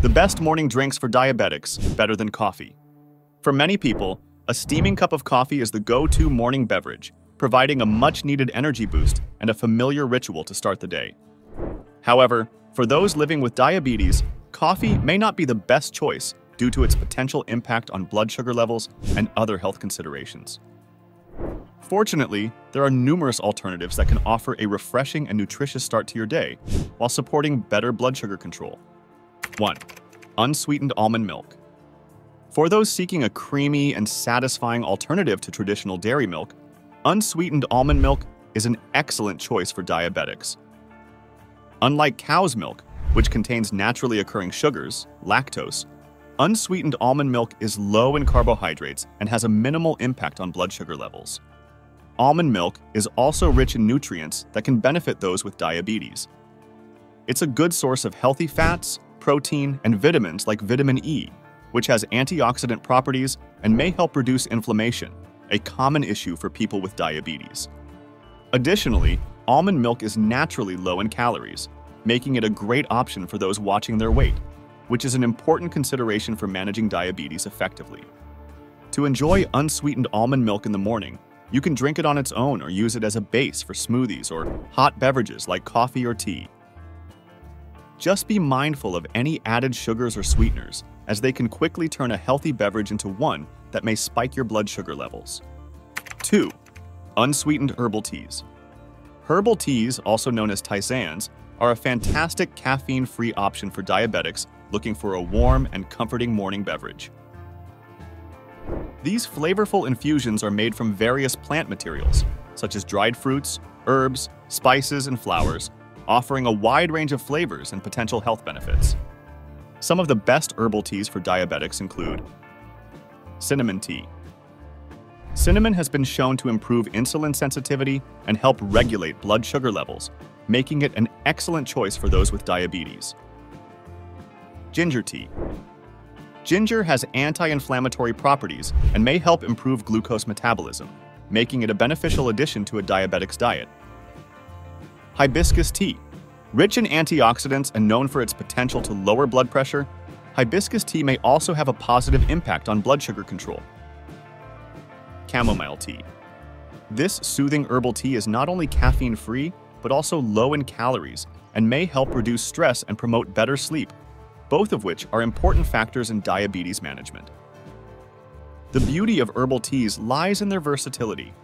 The best morning drinks for diabetics, better than coffee. For many people, a steaming cup of coffee is the go-to morning beverage, providing a much-needed energy boost and a familiar ritual to start the day. However, for those living with diabetes, coffee may not be the best choice due to its potential impact on blood sugar levels and other health considerations. Fortunately, there are numerous alternatives that can offer a refreshing and nutritious start to your day while supporting better blood sugar control. 1. Unsweetened almond milk. For those seeking a creamy and satisfying alternative to traditional dairy milk, unsweetened almond milk is an excellent choice for diabetics. Unlike cow's milk, which contains naturally occurring sugars, lactose, unsweetened almond milk is low in carbohydrates and has a minimal impact on blood sugar levels. Almond milk is also rich in nutrients that can benefit those with diabetes. It's a good source of healthy fats, protein, and vitamins like vitamin E, which has antioxidant properties and may help reduce inflammation, a common issue for people with diabetes. Additionally, almond milk is naturally low in calories, making it a great option for those watching their weight, which is an important consideration for managing diabetes effectively. To enjoy unsweetened almond milk in the morning, you can drink it on its own or use it as a base for smoothies or hot beverages like coffee or tea. Just be mindful of any added sugars or sweeteners, as they can quickly turn a healthy beverage into one that may spike your blood sugar levels. 2. Unsweetened herbal teas. Herbal teas, also known as tisanes, are a fantastic caffeine-free option for diabetics looking for a warm and comforting morning beverage. These flavorful infusions are made from various plant materials, such as dried fruits, herbs, spices, and flowers, offering a wide range of flavors and potential health benefits. Some of the best herbal teas for diabetics include cinnamon tea. Cinnamon has been shown to improve insulin sensitivity and help regulate blood sugar levels, making it an excellent choice for those with diabetes. Ginger tea. Ginger has anti-inflammatory properties and may help improve glucose metabolism, making it a beneficial addition to a diabetic's diet. Hibiscus tea. Rich in antioxidants and known for its potential to lower blood pressure, hibiscus tea may also have a positive impact on blood sugar control. Chamomile tea. This soothing herbal tea is not only caffeine-free, but also low in calories and may help reduce stress and promote better sleep, both of which are important factors in diabetes management. The beauty of herbal teas lies in their versatility.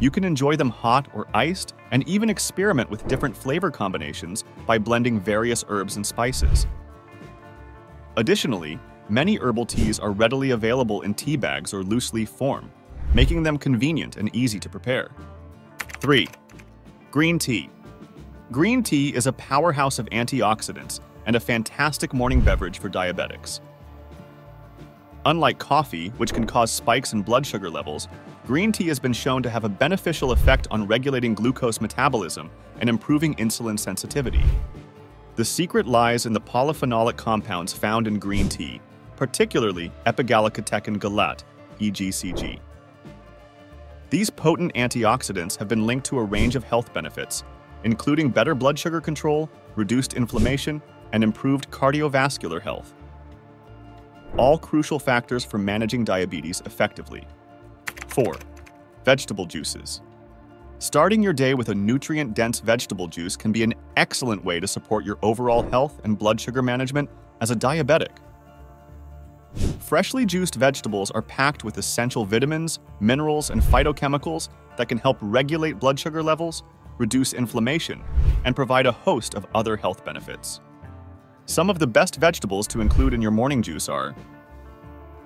You can enjoy them hot or iced, and even experiment with different flavor combinations by blending various herbs and spices. Additionally, many herbal teas are readily available in tea bags or loose leaf form, making them convenient and easy to prepare. 3. Green tea. Green tea is a powerhouse of antioxidants and a fantastic morning beverage for diabetics. Unlike coffee, which can cause spikes in blood sugar levels, green tea has been shown to have a beneficial effect on regulating glucose metabolism and improving insulin sensitivity. The secret lies in the polyphenolic compounds found in green tea, particularly epigallocatechin gallate, EGCG. These potent antioxidants have been linked to a range of health benefits, including better blood sugar control, reduced inflammation, and improved cardiovascular health, all crucial factors for managing diabetes effectively. 4. Vegetable juices. Starting your day with a nutrient-dense vegetable juice can be an excellent way to support your overall health and blood sugar management as a diabetic. Freshly juiced vegetables are packed with essential vitamins, minerals, and phytochemicals that can help regulate blood sugar levels, reduce inflammation, and provide a host of other health benefits. Some of the best vegetables to include in your morning juice are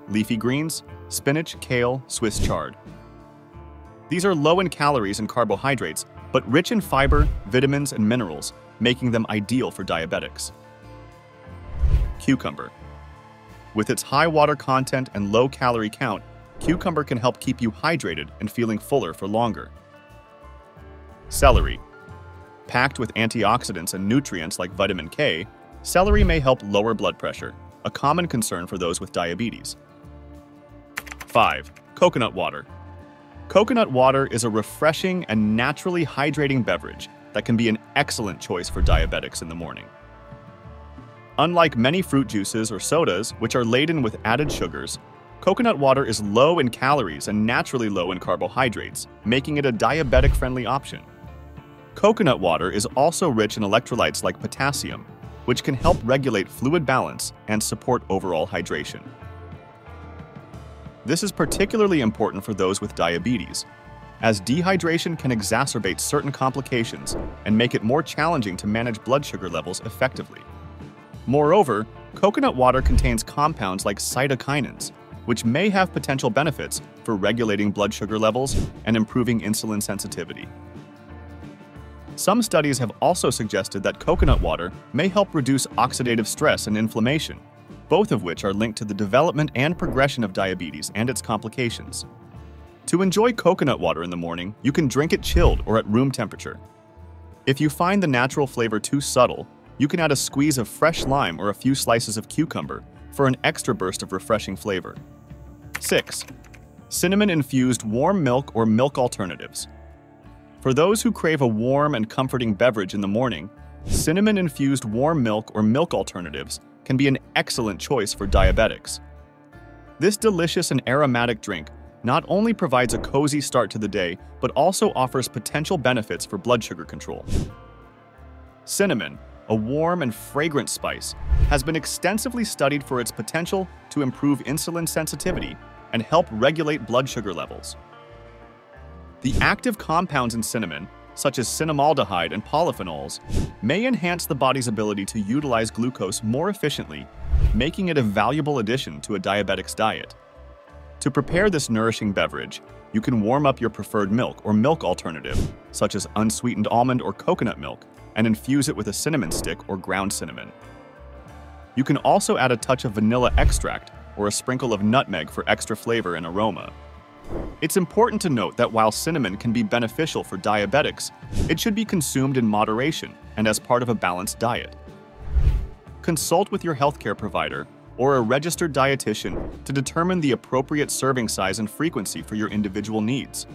leafy greens, spinach, kale, Swiss chard. These are low in calories and carbohydrates, but rich in fiber, vitamins, and minerals, making them ideal for diabetics. Cucumber. With its high water content and low calorie count, cucumber can help keep you hydrated and feeling fuller for longer. Celery. Packed with antioxidants and nutrients like vitamin K, celery may help lower blood pressure, a common concern for those with diabetes. 5. Coconut water. Coconut water is a refreshing and naturally hydrating beverage that can be an excellent choice for diabetics in the morning. Unlike many fruit juices or sodas, which are laden with added sugars, coconut water is low in calories and naturally low in carbohydrates, making it a diabetic-friendly option. Coconut water is also rich in electrolytes like potassium, which can help regulate fluid balance and support overall hydration. This is particularly important for those with diabetes, as dehydration can exacerbate certain complications and make it more challenging to manage blood sugar levels effectively. Moreover, coconut water contains compounds like cytokinins, which may have potential benefits for regulating blood sugar levels and improving insulin sensitivity. Some studies have also suggested that coconut water may help reduce oxidative stress and inflammation, both of which are linked to the development and progression of diabetes and its complications. To enjoy coconut water in the morning, you can drink it chilled or at room temperature. If you find the natural flavor too subtle, you can add a squeeze of fresh lime or a few slices of cucumber for an extra burst of refreshing flavor. 6. Cinnamon-infused warm milk or milk alternatives. For those who crave a warm and comforting beverage in the morning, cinnamon-infused warm milk or milk alternatives can be an excellent choice for diabetics. This delicious and aromatic drink not only provides a cozy start to the day, but also offers potential benefits for blood sugar control. Cinnamon, a warm and fragrant spice, has been extensively studied for its potential to improve insulin sensitivity and help regulate blood sugar levels. The active compounds in cinnamon, such as cinnamaldehyde and polyphenols, may enhance the body's ability to utilize glucose more efficiently, making it a valuable addition to a diabetic's diet. To prepare this nourishing beverage, you can warm up your preferred milk or milk alternative, such as unsweetened almond or coconut milk, and infuse it with a cinnamon stick or ground cinnamon. You can also add a touch of vanilla extract or a sprinkle of nutmeg for extra flavor and aroma. It's important to note that while cinnamon can be beneficial for diabetics, it should be consumed in moderation and as part of a balanced diet. Consult with your healthcare provider or a registered dietitian to determine the appropriate serving size and frequency for your individual needs.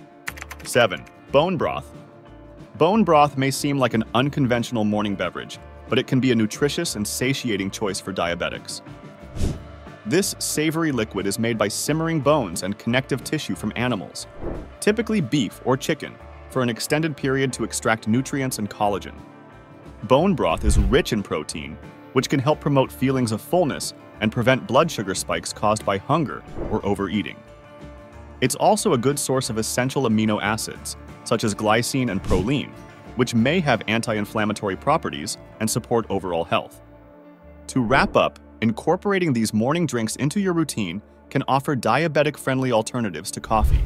7. Bone broth. Bone broth may seem like an unconventional morning beverage, but it can be a nutritious and satiating choice for diabetics. This savory liquid is made by simmering bones and connective tissue from animals, typically beef or chicken, for an extended period to extract nutrients and collagen. Bone broth is rich in protein, which can help promote feelings of fullness and prevent blood sugar spikes caused by hunger or overeating. It's also a good source of essential amino acids, such as glycine and proline, which may have anti-inflammatory properties and support overall health. To wrap up, incorporating these morning drinks into your routine can offer diabetic-friendly alternatives to coffee.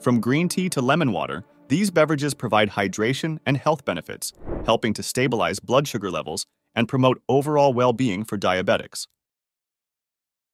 From green tea to lemon water, these beverages provide hydration and health benefits, helping to stabilize blood sugar levels and promote overall well-being for diabetics.